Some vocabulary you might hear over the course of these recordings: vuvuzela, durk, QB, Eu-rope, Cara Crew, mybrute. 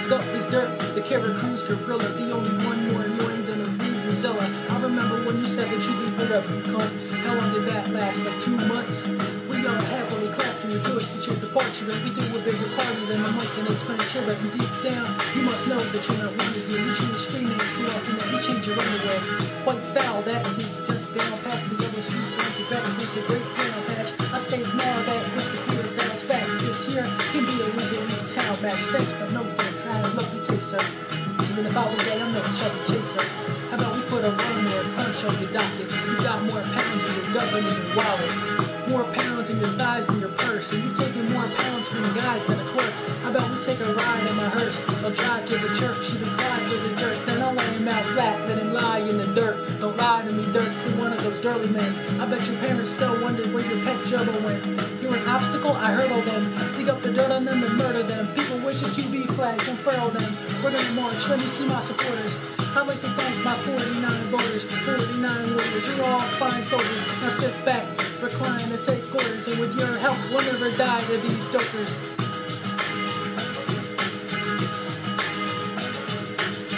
Next up is Durk, the Cara Crew's gorilla, the only one more annoying than a vuvuzela. I remember when you said that you'd be forever, cunt. How long did that last? Like 2 months? We all happily clapped and rejoiced at your departure, and we do a bigger party than the months in this grand chiller. And deep down, you must know that you're not one of you. You change screen names too often that you change your underwear. Quite foul that, since just down past the yellow street, going to battle with a great flannel patch. I stayed now that with the fear of bounce back. This year can be a loser in a towel match. Thanks, but no thanks. I had a lovely taste, sir. Even if I was gay, I'm no chubby chaser. How about we put a ring or a punch on your docket? You got more pounds in your gut than your wallet. More pounds in your thighs than your purse. And you've taken more pounds from guys than a clerk. How about we take a ride in my hearse? I'll drive to the church, you can cry with the dirt. Then I'll lay him out flat, let him lie in the dirt. Don't lie to me, dirt, you're one of those girly men. I bet your parents still wondered where your pet juggle went. You're an obstacle, I hurdle them. Dig up the dirt on them and murder them. People wish a QB flag, unfurl them. We're gonna march, let me see my supporters. I'd like to thank my 49 voters, 49 warriors, you're all fine soldiers. Now sit back, recline and take orders, and with your help, we'll never die to these jokers.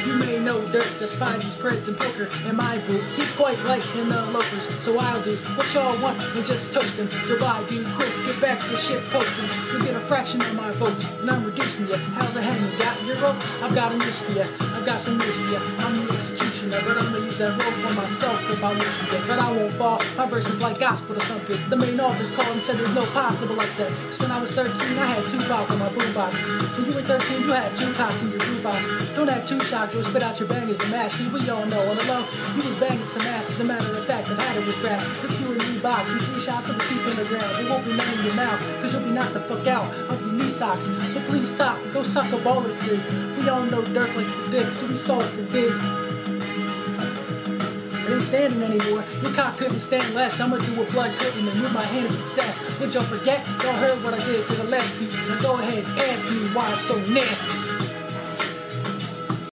You may know Durk despises spreads and poker, and mybrute, he's quite light in the loafers. So I'll do what y'all want and just toast him. Goodbye, dude, quick, get back to shit posting. You get a fraction of my vote, and I'm reducing you. How's it hanging? Got Euro? I've got a news for you. I've got some news for you. I'm the executioner, but I'm gonna use that rope for myself if I lose to it. But I won't fall. My verse is like gospel to some kids. The main office called and said there's no possible upset. Cause when I was 13, I had 2 cocks in my boombox. When you were 13, you had 2 cocks in your boombox. Don't have 2 shocks. Spit out your bangers and mash. We all know on the low, you was banging some ass. As a matter of fact, I've had it with crap. Cause you and me box and 3 shots of a deep in the ground. It won't be none in your mouth, cause you'll be knocked the fuck out of your knee socks. So please stop, go suck a ball or 3. We all know Durk likes the dick, so we solves for big. It ain't standing anymore. Your cock couldn't stand less. I'ma do a blood curtain and move my hand to success. Would y'all forget? Y'all heard what I did to the last beat. Now go ahead, ask me why it's so nasty.